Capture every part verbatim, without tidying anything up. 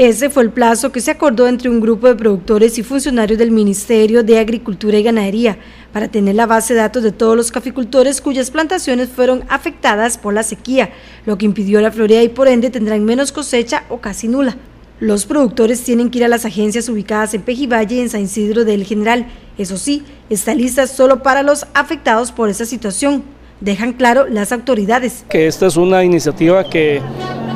Ese fue el plazo que se acordó entre un grupo de productores y funcionarios del Ministerio de Agricultura y Ganadería para tener la base de datos de todos los caficultores cuyas plantaciones fueron afectadas por la sequía, lo que impidió la floría y por ende tendrán menos cosecha o casi nula. Los productores tienen que ir a las agencias ubicadas en Pejivalle y en San Isidro del General. Eso sí, está lista solo para los afectados por esa situación. Dejan claro las autoridades que esta es una iniciativa que...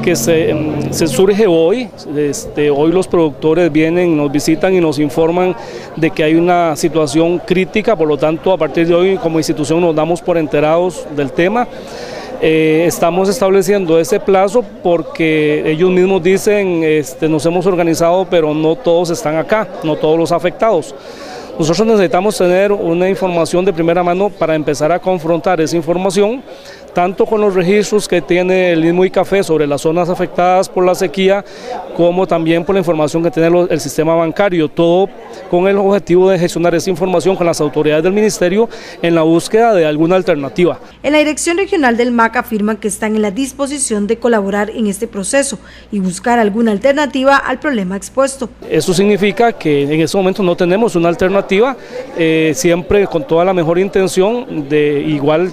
que se, se surge hoy, este, hoy los productores vienen, nos visitan y nos informan de que hay una situación crítica, por lo tanto a partir de hoy como institución nos damos por enterados del tema. Eh, estamos estableciendo ese plazo porque ellos mismos dicen, este, nos hemos organizado pero no todos están acá, no todos los afectados. Nosotros necesitamos tener una información de primera mano para empezar a confrontar esa información, tanto con los registros que tiene el mismo ICAFE sobre las zonas afectadas por la sequía, como también por la información que tiene el sistema bancario, todo con el objetivo de gestionar esa información con las autoridades del Ministerio en la búsqueda de alguna alternativa. En la Dirección Regional del M A C afirman que están en la disposición de colaborar en este proceso y buscar alguna alternativa al problema expuesto. Eso significa que en este momento no tenemos una alternativa, eh, siempre con toda la mejor intención, de igual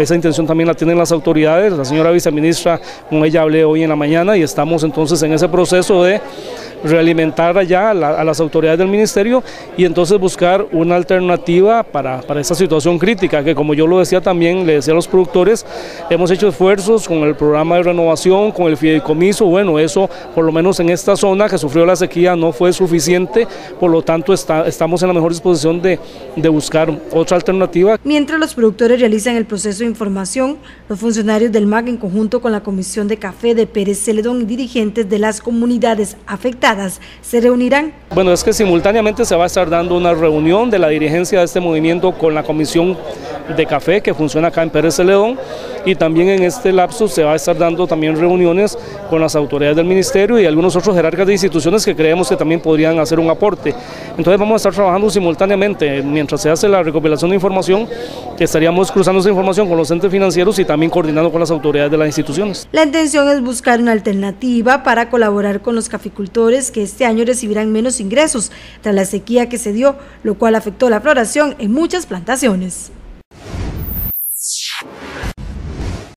esa intención también la tienen las autoridades, la señora viceministra, con ella hablé hoy en la mañana y estamos entonces en ese proceso de realimentar allá a, la, a las autoridades del ministerio y entonces buscar una alternativa para, para esta situación crítica, que como yo lo decía también, le decía a los productores, hemos hecho esfuerzos con el programa de renovación, con el fideicomiso, bueno, eso por lo menos en esta zona que sufrió la sequía no fue suficiente, por lo tanto está, estamos en la mejor disposición de, de buscar otra alternativa. Mientras los productores realizan el proceso de información, los funcionarios del M A C en conjunto con la Comisión de Café de Pérez Zeledón y dirigentes de las comunidades afectadas se reunirán. Bueno, es que simultáneamente se va a estar dando una reunión de la dirigencia de este movimiento con la Comisión de Café que funciona acá en Pérez Zeledón y también en este lapso se va a estar dando también reuniones con las autoridades del ministerio y algunos otros jerarcas de instituciones que creemos que también podrían hacer un aporte. Entonces vamos a estar trabajando simultáneamente, mientras se hace la recopilación de información, estaríamos cruzando esa información con los entes financieros y también coordinando con las autoridades de las instituciones. La intención es buscar una alternativa para colaborar con los caficultores que este año recibirán menos ingresos tras la sequía que se dio, lo cual afectó la floración en muchas plantaciones.